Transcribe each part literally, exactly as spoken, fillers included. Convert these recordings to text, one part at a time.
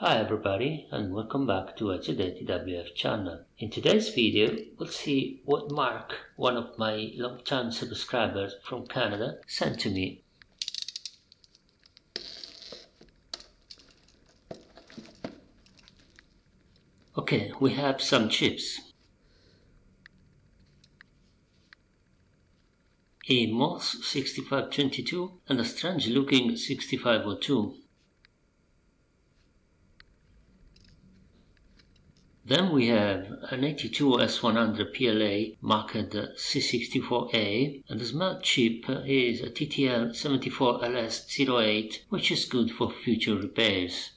Hi everybody, and welcome back to I Z eight D W F channel. In today's video, we'll see what Mark, one of my long-time subscribers from Canada, sent to me. Okay, we have some chips. A M O S sixty-five twenty-two and a strange looking sixty-five oh two. Then we have an eighty-two S one hundred P L A marked C sixty-four A, and the smart chip is a T T L seven four L S zero eight, which is good for future repairs.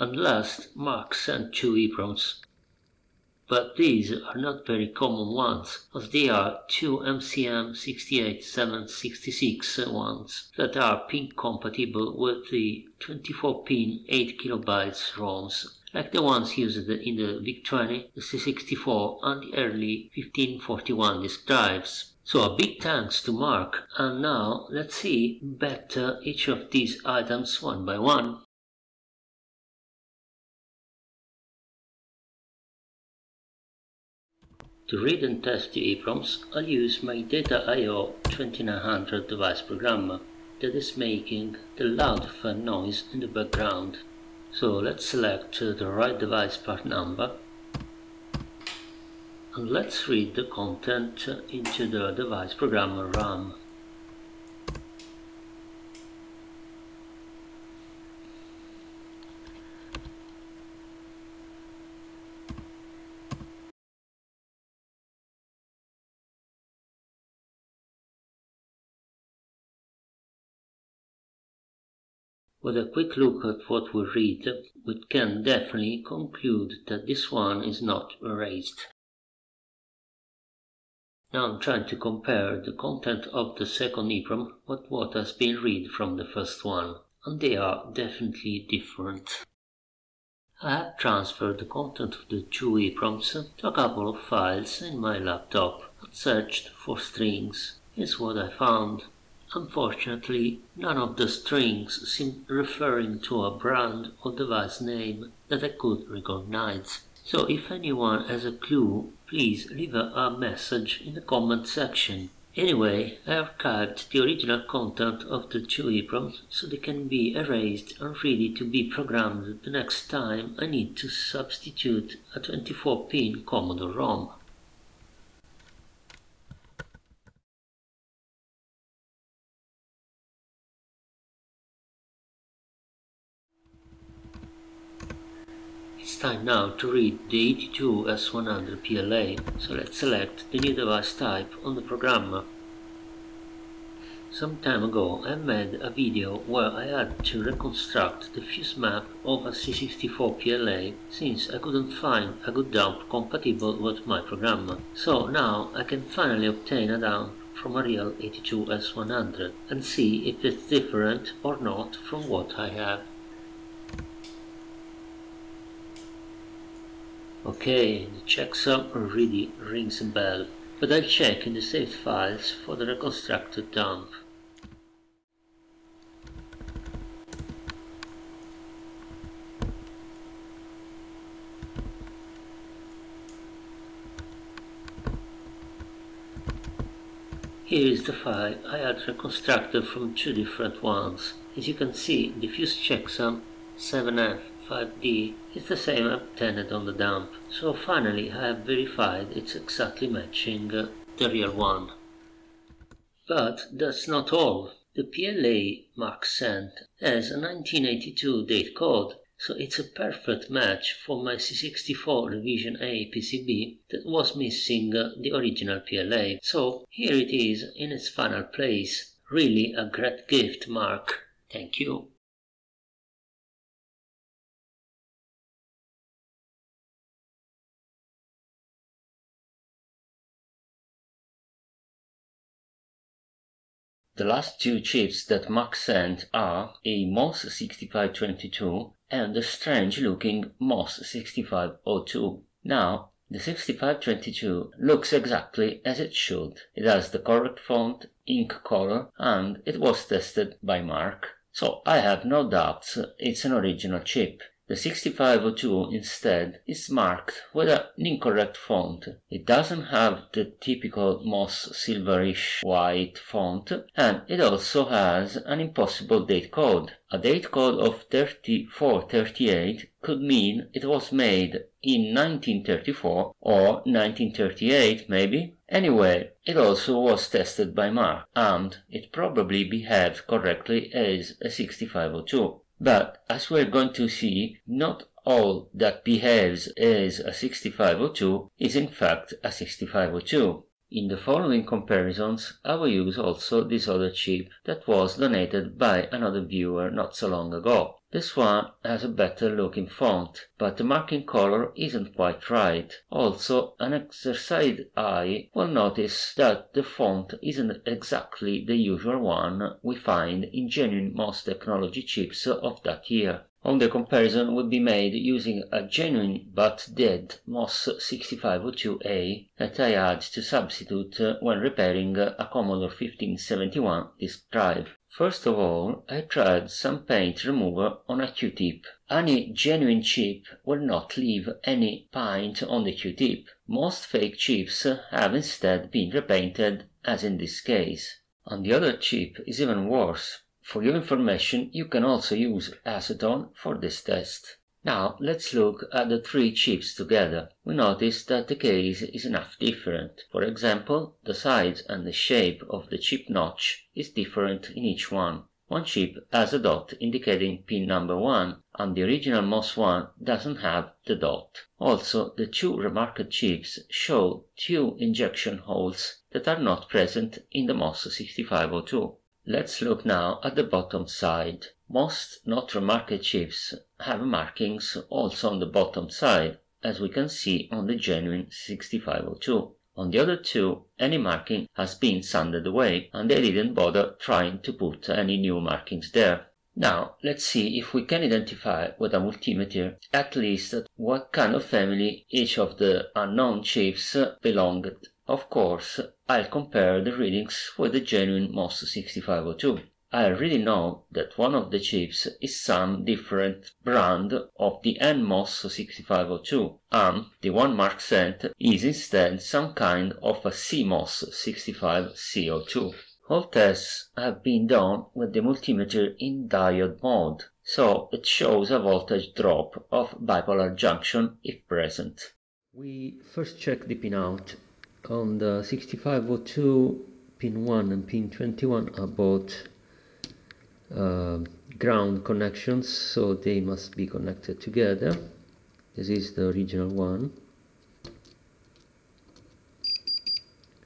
And last, Mark sent two EPROMS. But these are not very common ones, as they are two M C M six eight seven six six ones that are pin compatible with the twenty-four pin eight kilobyte ROMs, like the ones used in the VIC twenty, the C sixty-four and the early fifteen forty-one disk drives. So a big thanks to Mark, and now let's see better each of these items one by one. To read and test the EPROMs, I'll use my Data I O twenty-nine hundred device programmer that is making the loud fan noise in the background. So let's select the right device part number and let's read the content into the device programmer RAM. With a quick look at what we read, we can definitely conclude that this one is not erased. Now I'm trying to compare the content of the second EPROM with what has been read from the first one, and they are definitely different. I have transferred the content of the two EPROMs to a couple of files in my laptop and searched for strings. Here's what I found. Unfortunately, none of the strings seem referring to a brand or device name that I could recognize. So if anyone has a clue, please leave a message in the comment section. Anyway, I archived the original content of the two EPROMs so they can be erased and ready to be programmed the next time I need to substitute a twenty-four pin Commodore ROM. It's time now to read the eighty-two S one hundred P L A, so let's select the new device type on the programmer. Some time ago I made a video where I had to reconstruct the fuse map of a C sixty-four P L A since I couldn't find a good dump compatible with my programmer. So now I can finally obtain a dump from a real eighty-two S one hundred and see if it's different or not from what I have. Okay, the checksum already rings a bell, but I'll check in the saved files for the reconstructed dump. Here is the file I had reconstructed from two different ones. As you can see, the fuse checksum seven F five D is the same obtained on the dump, so finally I have verified it's exactly matching uh, the real one. But that's not all. The P L A Mark sent has a nineteen eighty-two date code, so it's a perfect match for my C sixty-four Revision A P C B that was missing uh, the original P L A, so here it is in its final place. Really a great gift, Mark. Thank you. The last two chips that Mark sent are a M O S sixty-five twenty-two and a strange looking M O S sixty-five oh two. Now, the sixty-five twenty-two looks exactly as it should. It has the correct font, ink color, and it was tested by Mark. So I have no doubts it's an original chip. The sixty-five oh two instead is marked with an incorrect font. It doesn't have the typical M O S silverish white font, and it also has an impossible date code. A date code of thirty-four thirty-eight could mean it was made in nineteen thirty-four or nineteen thirty-eight maybe. Anyway, it also was tested by Mark, and it probably behaved correctly as a sixty-five oh two. But, as we're going to see, not all that behaves as a sixty-five oh two is in fact a sixty-five oh two. In the following comparisons, I will use also this other chip that was donated by another viewer not so long ago. This one has a better looking font, but the marking color isn't quite right. Also, an exercised eye will notice that the font isn't exactly the usual one we find in genuine M O S technology chips of that year. All the comparison will be made using a genuine but dead M O S sixty-five oh two A that I had to substitute when repairing a Commodore fifteen seventy-one disk drive. First of all, I tried some paint remover on a Q-tip. Any genuine chip will not leave any paint on the Q-tip. Most fake chips have instead been repainted, as in this case. And the other chip is even worse. For your information, you can also use acetone for this test. Now let's look at the three chips together. We notice that the case is enough different. For example, the size and the shape of the chip notch is different in each one. One chip has a dot indicating pin number one, and the original M O S one doesn't have the dot. Also, the two remarked chips show two injection holes that are not present in the M O S sixty-five oh two. Let's look now at the bottom side. Most not remarked chips have markings also on the bottom side, as we can see on the genuine sixty-five oh two. On the other two, any marking has been sanded away, and they didn't bother trying to put any new markings there. Now, let's see if we can identify with a multimeter at least what kind of family each of the unknown chips belonged. Of course, I'll compare the readings with the genuine M O S sixty-five oh two. I already know that one of the chips is some different brand of the N M O S sixty-five oh two, and the one Mark sent is instead some kind of a C MOS sixty-five C oh two. All tests have been done with the multimeter in diode mode, so it shows a voltage drop of bipolar junction if present. We first check the pin out. On the sixty-five oh two, pin one and pin twenty-one are both uh, ground connections, so they must be connected together. This is the original one.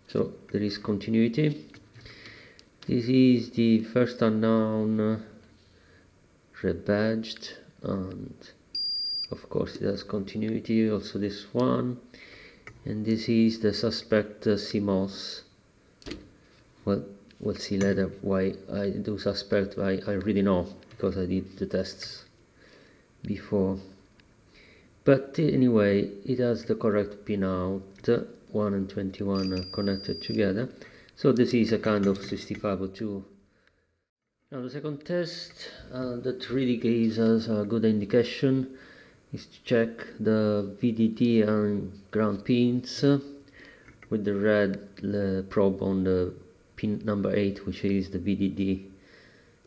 So there is continuity. This is the first unknown uh, rebadged, and of course it has continuity, also this one. And this is the suspect uh, C MOS. Well, we'll see later why I do suspect. I, I already know because I did the tests before. But anyway, it has the correct pin out. one and twenty-one are connected together. So this is a kind of sixty-five oh two. Now the second test uh, that really gives us a good indication is to check the V D D and ground pins uh, with the red uh, probe on the pin number eight, which is the V D D.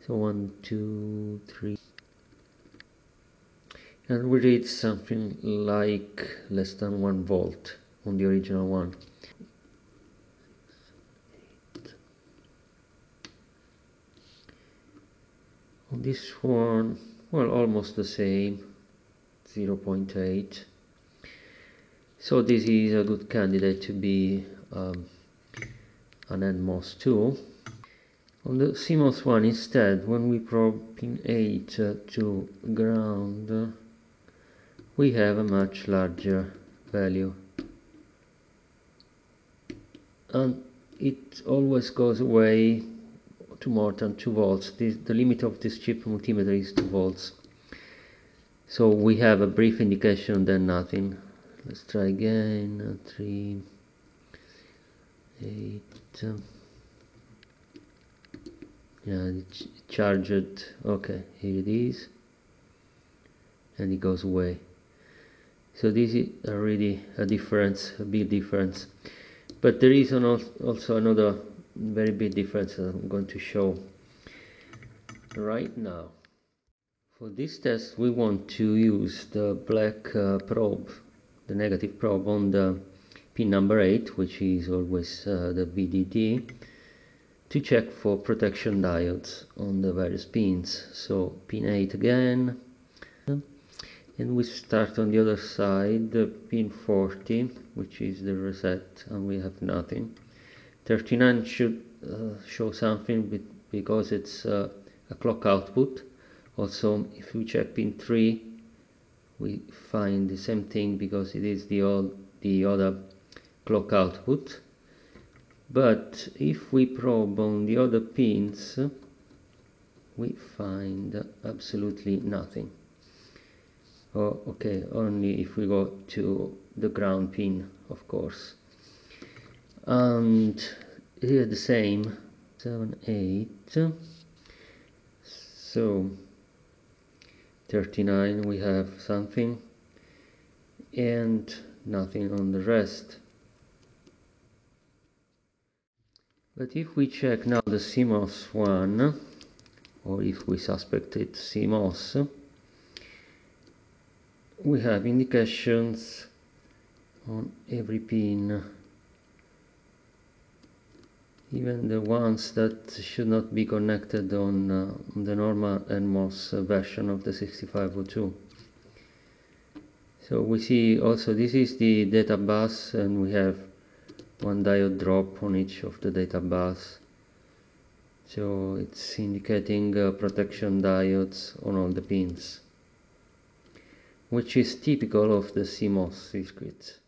So one, two, three, and we read something like less than one volt on the original one. On this one, well, almost the same. zero point eight. So this is a good candidate to be um, an N MOS two. On the C MOS one instead, when we probe pin eight uh, to ground, uh, we have a much larger value, and it always goes away to more than two volts. This, the limit of this chip multimeter is two volts. So we have a brief indication, then nothing. Let's try again. Three, eight. Yeah, it charged. Okay, here it is, and it goes away. So this is already a difference, a big difference. But there is an al also another very big difference that I'm going to show right now. For this test we want to use the black uh, probe, the negative probe on the pin number eight, which is always uh, the V D D, to check for protection diodes on the various pins. So pin eight again, and we start on the other side, the pin forty, which is the reset, and we have nothing. Thirty-nine should uh, show something because it's uh, a clock output. Also, if we check pin three, we find the same thing because it is the old the other clock output. But if we probe on the other pins, we find absolutely nothing. Oh, okay, only if we go to the ground pin, of course. And here the same, seven, eight, so thirty-nine we have something, and nothing on the rest. But if we check now the C MOS one, or if we suspect it C MOS, we have indications on every pin, even the ones that should not be connected on uh, the normal N MOS version of the sixty-five oh two. So we see also this is the data bus, and we have one diode drop on each of the data bus, so it's indicating uh, protection diodes on all the pins, which is typical of the C MOS circuit.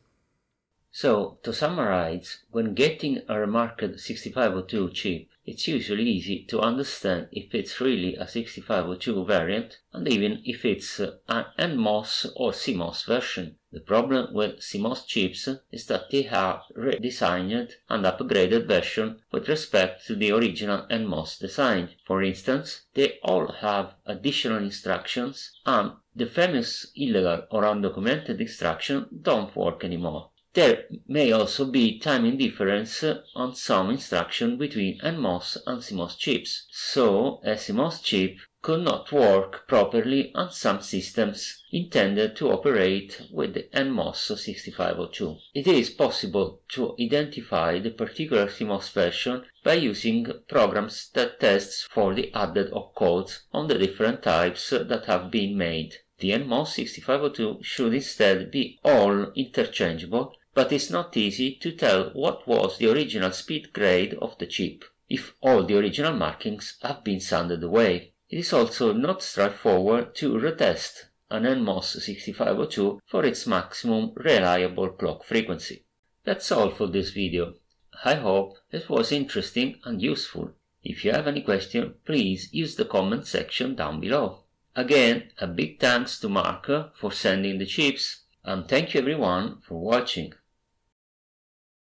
So, to summarize, when getting a remarked sixty-five oh two chip, it's usually easy to understand if it's really a sixty-five oh two variant, and even if it's an N MOS or C MOS version. The problem with C MOS chips is that they have redesigned and upgraded version with respect to the original N MOS design. For instance, they all have additional instructions, and the famous illegal or undocumented instructions don't work anymore. There may also be timing difference on some instruction between N MOS and C MOS chips, so a C MOS chip could not work properly on some systems intended to operate with the N MOS sixty-five oh two. It is possible to identify the particular C MOS version by using programs that test for the added opcodes on the different types that have been made. The N MOS sixty-five oh two should instead be all interchangeable, but it's not easy to tell what was the original speed grade of the chip, if all the original markings have been sanded away. It is also not straightforward to retest an N MOS sixty-five oh two for its maximum reliable clock frequency. That's all for this video. I hope it was interesting and useful. If you have any question, please use the comment section down below. Again, a big thanks to Mark for sending the chips, and thank you everyone for watching.